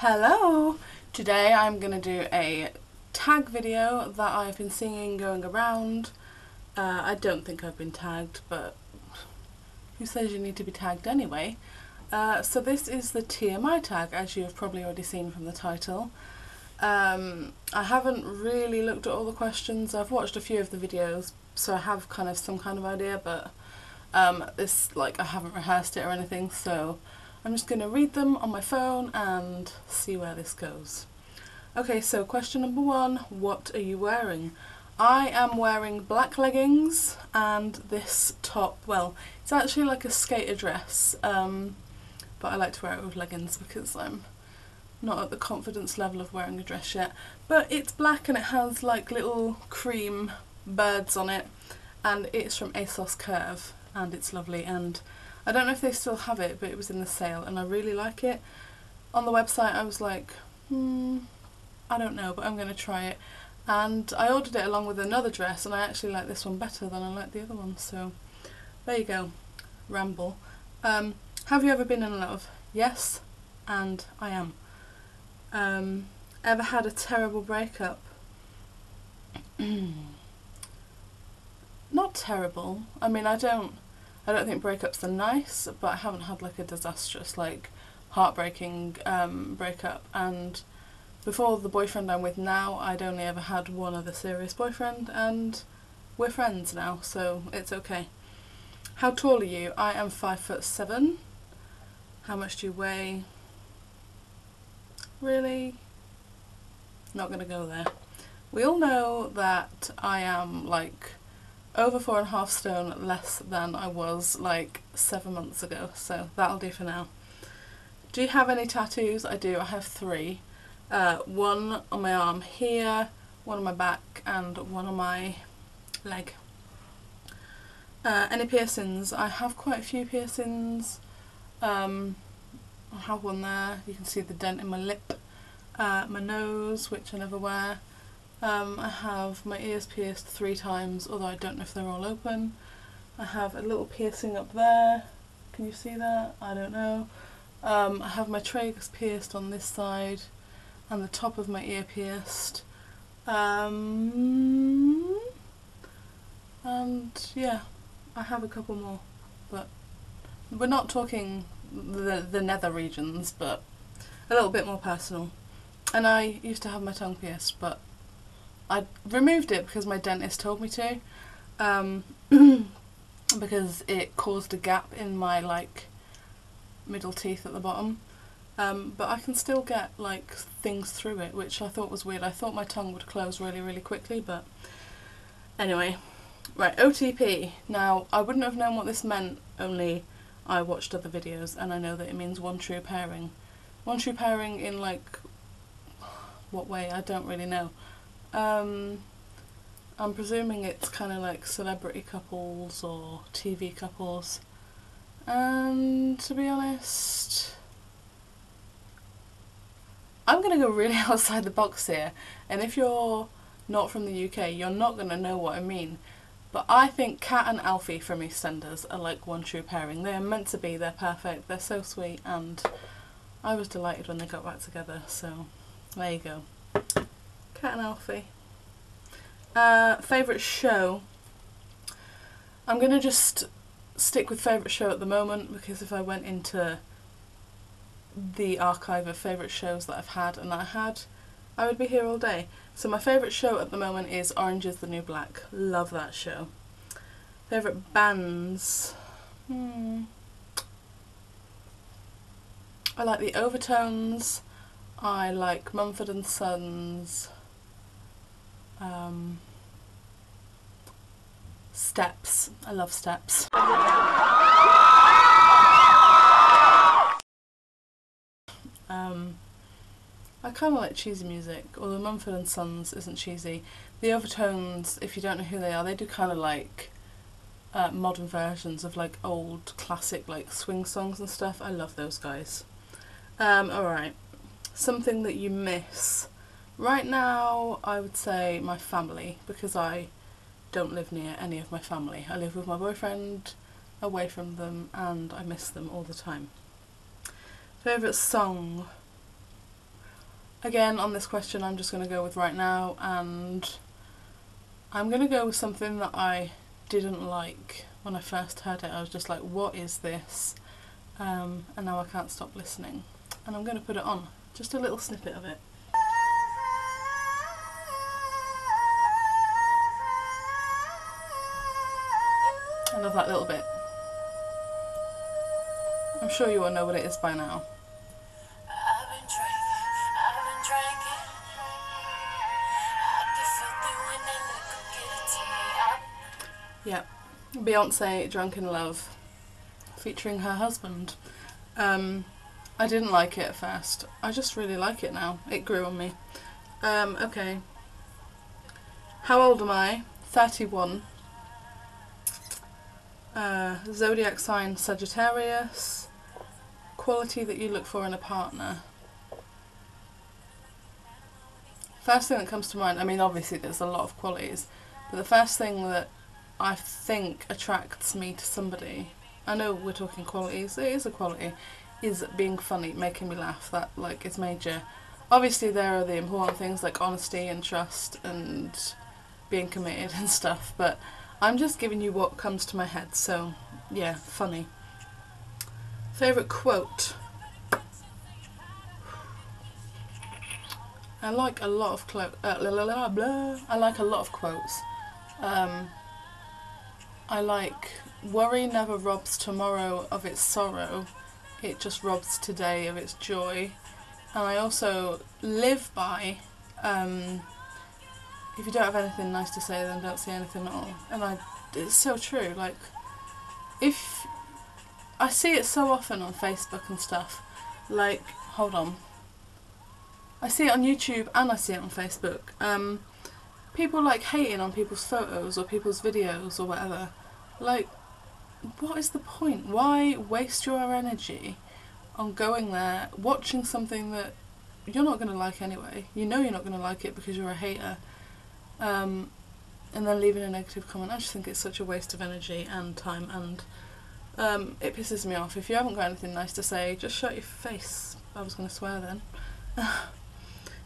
Hello! Today I'm going to do a tag video that I've been seeing going around. I don't think I've been tagged, but who says you need to be tagged anyway? So this is the TMI tag, as you have probably already seen from the title. I haven't really looked at all the questions. I've watched a few of the videos, so I have some kind of idea, but this, I haven't rehearsed it or anything, so I'm just going to read them on my phone and see where this goes. Okay, so question number one, what are you wearing? I am wearing black leggings and this top. Well, it's actually like a skater dress, but I like to wear it with leggings because I'm not at the confidence level of wearing a dress yet. But it's black and it has like little cream birds on it, and it's from ASOS Curve, and it's lovely, and I don't know if they still have it, but it was in the sale and I really like it. On the website I was like, I don't know, but I'm going to try it. And I ordered it along with another dress, and I actually like this one better than I like the other one, so there you go. Ramble. Have you ever been in love? Yes, and I am. Ever had a terrible breakup? Not terrible. I mean, I don't think breakups are nice, but I haven't had like a disastrous, heartbreaking breakup. And before the boyfriend I'm with now, I'd only ever had one other serious boyfriend, and we're friends now, so it's okay. How tall are you? I am 5'7". How much do you weigh? Really? Not gonna go there. We all know that I am over 4.5 stone less than I was 7 months ago, so that'll do for now. Do you have any tattoos? I do. I have 3. One on my arm here, one on my back, and one on my leg. Any piercings? I have quite a few piercings. I have one there. You can see the dent in my lip. My nose, which I never wear. I have my ears pierced 3 times, although I don't know if they're all open. I have a little piercing up there. Can you see that? I don't know. I have my tragus pierced on this side and the top of my ear pierced. And yeah, I have a couple more, but we're not talking the nether regions, but a little bit more personal. And I used to have my tongue pierced, but I removed it because my dentist told me to, because it caused a gap in my middle teeth at the bottom, but I can still get things through it, which I thought was weird. I thought my tongue would close really, really quickly, but anyway. Right, OTP. Now, I wouldn't have known what this meant, only I watched other videos, and I know that it means one true pairing. One true pairing in what way? I don't really know. I'm presuming it's kind of celebrity couples or TV couples, and to be honest, I'm going to go really outside the box here, and if you're not from the UK, you're not going to know what I mean, but I think Kat and Alfie from EastEnders are one true pairing. They are meant to be, they're perfect, they're so sweet, and I was delighted when they got back together, so there you go. Cat and Alfie. Favourite show. I'm going to just stick with favourite show at the moment, because if I went into the archive of favourite shows that I've had and that I had, I would be here all day. So my favourite show at the moment is Orange is the New Black. Love that show. Favourite bands. I like The Overtones. I like Mumford and Sons. Steps. I love Steps. I kind of like cheesy music, although Mumford and Sons isn't cheesy. The Overtones, if you don't know who they are, they do kind of modern versions of old classic swing songs and stuff. I love those guys. Alright, something that you miss. Right now, I would say my family, because I don't live near any of my family. I live with my boyfriend, away from them, and I miss them all the time. Favourite song? Again, on this question I'm just going to go with right now, and I'm going to go with something that I didn't like when I first heard it. I was just like, what is this? And now I can't stop listening. And I'm going to put it on, just a little snippet of it. I love that little bit. I'm sure you all know what it is by now. Yeah, Beyonce, Drunk in Love, featuring her husband. I didn't like it at first. I just really like it now. It grew on me. Okay. How old am I? 31. Zodiac sign Sagittarius. Quality that you look for in a partner. First thing that comes to mind, I mean obviously there's a lot of qualities, but the first thing that I think attracts me to somebody, I know we're talking qualities, it is a quality, is being funny, making me laugh. That like is major. Obviously there are the important things like honesty and trust and being committed and stuff, but I'm just giving you what comes to my head, so yeah, funny. Favourite quote? I like a lot of quotes. I like, worry never robs tomorrow of its sorrow, it just robs today of its joy. And I also live by, if you don't have anything nice to say then don't say anything at all. And it's so true, like, if, I see it so often on Facebook and stuff, like, hold on, I see it on YouTube and I see it on Facebook, people like hating on people's photos or people's videos or whatever. Like, what is the point? Why waste your energy on going there, watching something that you're not going to like anyway? You know you're not going to like it because you're a hater. And then leaving a negative comment. I just think it's such a waste of energy and time, and it pisses me off. If you haven't got anything nice to say, just shut your face. I was going to swear then.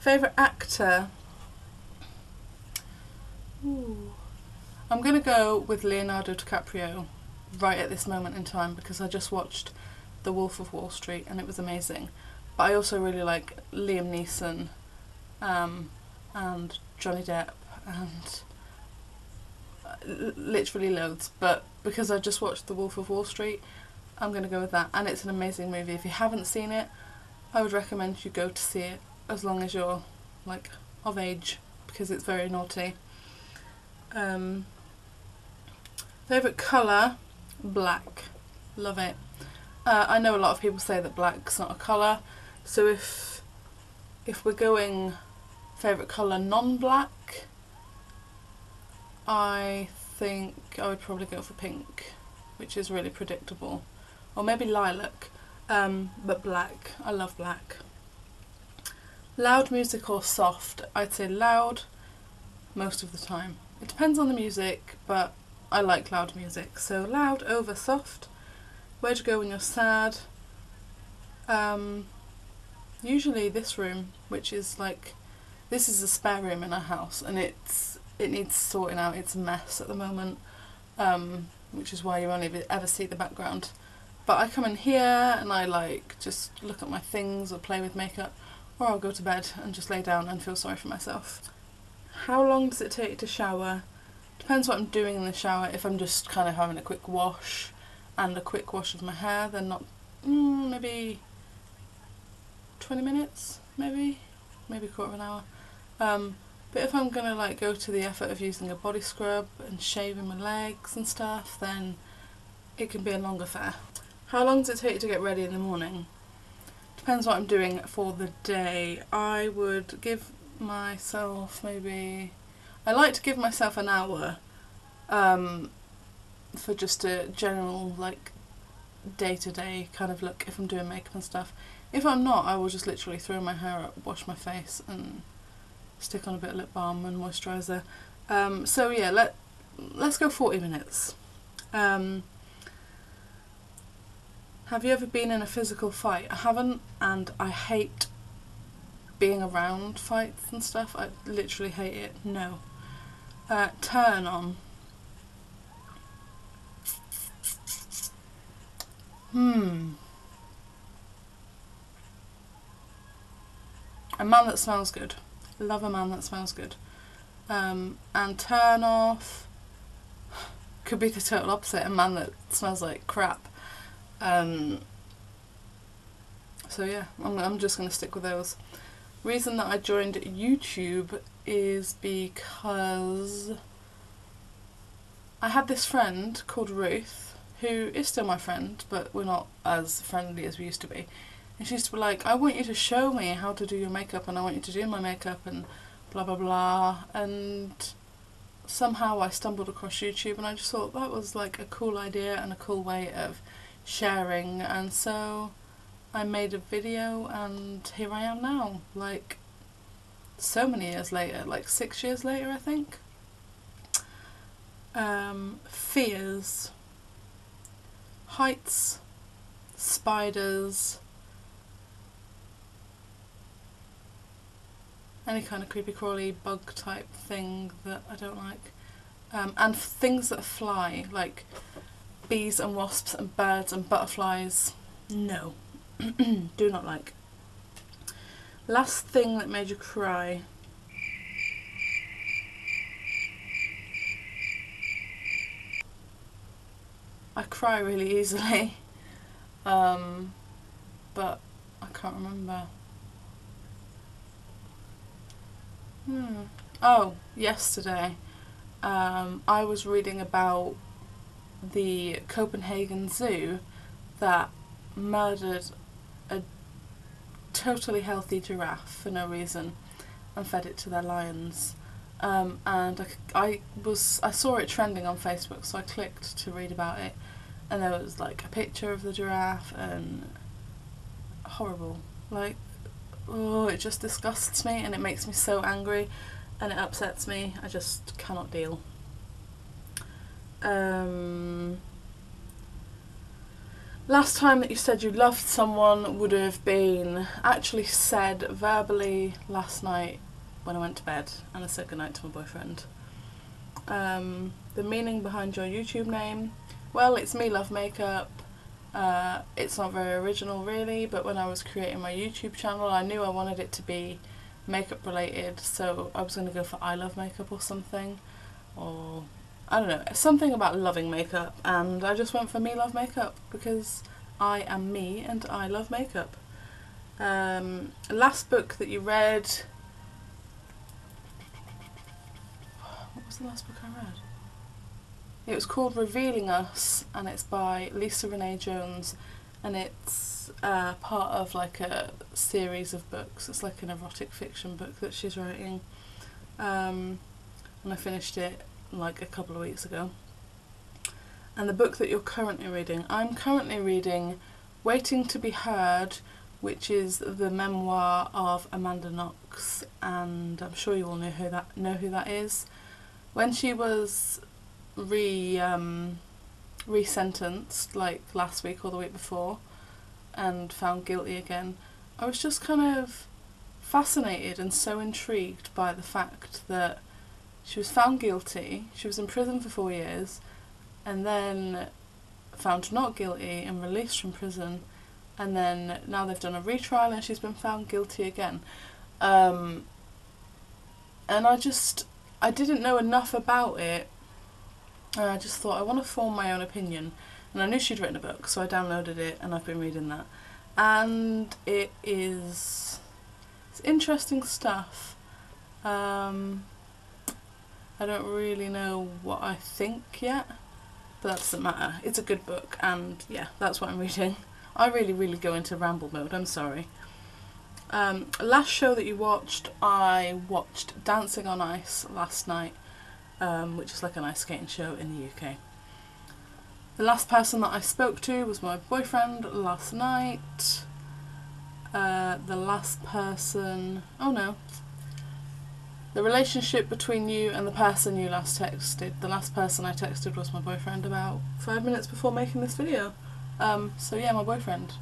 Favourite actor? Ooh. I'm going to go with Leonardo DiCaprio right at this moment in time because I just watched The Wolf of Wall Street and it was amazing. But I also really like Liam Neeson and Johnny Depp and literally loads. But because I just watched The Wolf of Wall Street, I'm going to go with that. And it's an amazing movie. If you haven't seen it, I would recommend you go to see it as long as you're like of age because it's very naughty. Favourite colour? Black. Love it. I know a lot of people say that black's not a colour, so if we're going favourite colour non-black, I think I would probably go for pink, which is really predictable, or maybe lilac, but black. I love black. Loud music or soft? I'd say loud most of the time. It depends on the music, but I like loud music, so loud over soft. Where to go when you're sad? Usually this room, which is like, this is a spare room in our house, and it needs sorting out. It's a mess at the moment, which is why you only ever see the background. But I come in here and I like just look at my things or play with makeup, or I'll go to bed and just lay down and feel sorry for myself. How long does it take to shower? Depends what I'm doing in the shower. If I'm just kind of having a quick wash and a quick wash of my hair, then not, maybe 20 minutes, maybe a quarter of an hour. But if I'm gonna like go to the effort of using a body scrub and shaving my legs and stuff, then it can be a long affair. How long does it take to get ready in the morning? Depends what I'm doing for the day. I would give myself maybe, I like to give myself an hour for just a general like day-to-day kind of look if I'm doing makeup and stuff. If I'm not, I will just literally throw my hair up, wash my face and stick on a bit of lip balm and moisturiser. So yeah, let's go 40 minutes. Have you ever been in a physical fight? I haven't, and I hate being around fights and stuff. I literally hate it. No. Turn on. A man that smells good. Love a man that smells good. And turn off could be the total opposite, a man that smells like crap. So yeah, I'm just going to stick with those. Reason that I joined YouTube is because I had this friend called Ruth, who is still my friend, but we're not as friendly as we used to be. And she used to be like, I want you to show me how to do your makeup, and I want you to do my makeup, and blah blah blah. And somehow I stumbled across YouTube, and I just thought that was like a cool idea and a cool way of sharing. And so I made a video, and here I am now, like so many years later, like 6 years later I think. Fears. Heights, spiders, any kind of creepy crawly bug type thing that I don't like, and things that fly, like bees and wasps and birds and butterflies, no. Do not like. Last thing that made you cry. I cry really easily, but I can't remember. Oh, yesterday I was reading about the Copenhagen Zoo that murdered a totally healthy giraffe for no reason and fed it to their lions, and I saw it trending on Facebook, so I clicked to read about it, and there was like a picture of the giraffe, and horrible, like, oh, it just disgusts me, and it makes me so angry, and it upsets me. I just cannot deal. Last time that you said you loved someone would have been actually said verbally last night when I went to bed, and I said goodnight to my boyfriend. The meaning behind your YouTube name? Well, it's me, love makeup. It's not very original really, but when I was creating my YouTube channel, I knew I wanted it to be makeup related, so I was going to go for I love makeup or something, or I don't know, something about loving makeup, and I just went for me love makeup because I am me and I love makeup. Last book that you read, what was the last book I read? It was called Revealing Us, and it's by Lisa Renee Jones, and it's part of like a series of books. It's like an erotic fiction book that she's writing, and I finished it like a couple of weeks ago. And the book that you're currently reading? I'm currently reading Waiting To Be Heard, which is the memoir of Amanda Knox, and I'm sure you all know who that is. When she was re-sentenced like last week or the week before and found guilty again, I was just kind of fascinated and so intrigued by the fact that she was found guilty, she was in prison for 4 years, and then found not guilty and released from prison, and then now they've done a retrial and she's been found guilty again. And I didn't know enough about it, and I just thought I want to form my own opinion, and I knew she'd written a book, so I downloaded it and I've been reading that, and it's interesting stuff. I don't really know what I think yet, but that doesn't matter. It's a good book, and yeah, that's what I'm reading. I really, really go into ramble mode, I'm sorry. Last show that you watched, I watched Dancing on Ice last night, which is like an ice skating show in the UK. The last person that I spoke to was my boyfriend last night. The last person... oh no. The relationship between you and the person you last texted. The last person I texted was my boyfriend about 5 minutes before making this video. So yeah, my boyfriend.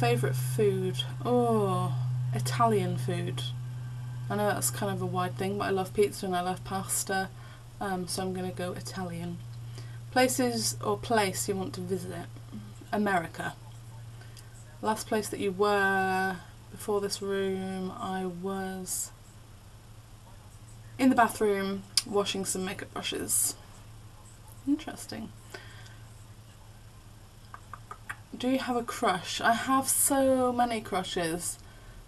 Favourite food? Oh, Italian food. I know that's kind of a wide thing, but I love pizza and I love pasta, so I'm going to go Italian. Places or place you want to visit? America. Last place that you were before this room, I was in the bathroom washing some makeup brushes. Interesting. Do you have a crush? I have so many crushes,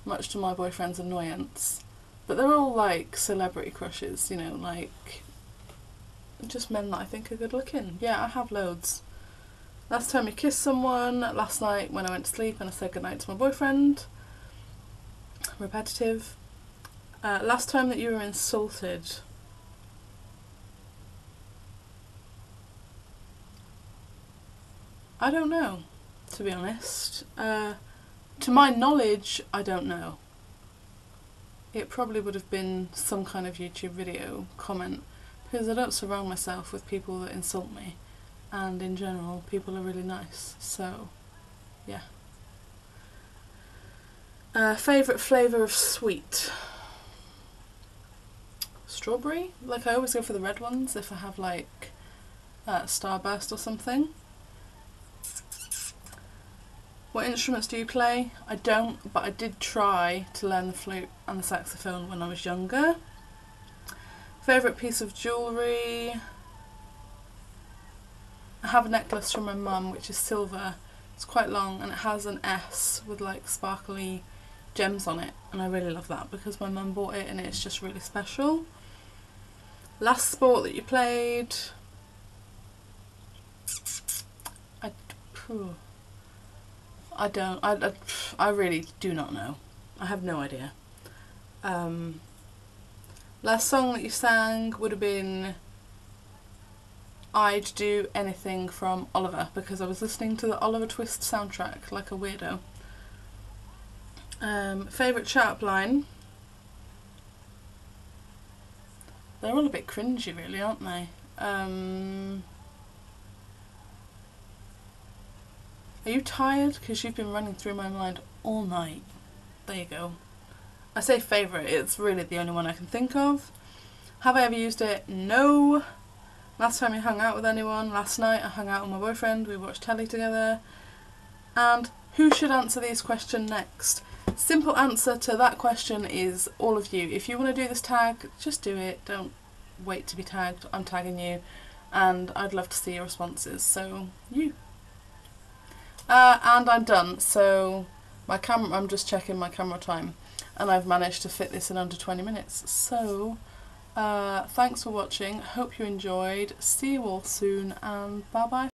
much to my boyfriend's annoyance. But they're all like celebrity crushes, you know, like just men that I think are good looking. Yeah, I have loads. Last time you kissed someone, last night when I went to sleep and I said goodnight to my boyfriend. Repetitive. Last time that you were insulted. I don't know, to be honest. To my knowledge, I don't know. It probably would have been some kind of YouTube video comment, because I don't surround myself with people that insult me, and in general people are really nice, so yeah. Favourite flavour of sweet? Strawberry? Like, I always go for the red ones if I have like Starburst or something. What instruments do you play? I don't, but I did try to learn the flute and the saxophone when I was younger. Favourite piece of jewellery? I have a necklace from my mum which is silver. It's quite long and it has an S with like sparkly gems on it, and I really love that because my mum bought it and it's just really special. Last sport that you played? I really do not know. I have no idea. Last song that you sang would have been I'd Do Anything from Oliver, because I was listening to the Oliver Twist soundtrack like a weirdo. Favourite chat-up line? They're all a bit cringy really, aren't they? Are you tired? Because you've been running through my mind all night. There you go. I say favourite, it's really the only one I can think of. Have I ever used it? No. Last time you hung out with anyone? Last night I hung out with my boyfriend, we watched telly together. And who should answer these questions next? Simple answer to that question is all of you. If you want to do this tag, just do it. Don't wait to be tagged. I'm tagging you and I'd love to see your responses, so you. And I'm done, so my camera, I'm just checking my camera time, and I've managed to fit this in under 20 minutes, so thanks for watching, hope you enjoyed, see you all soon, and bye bye.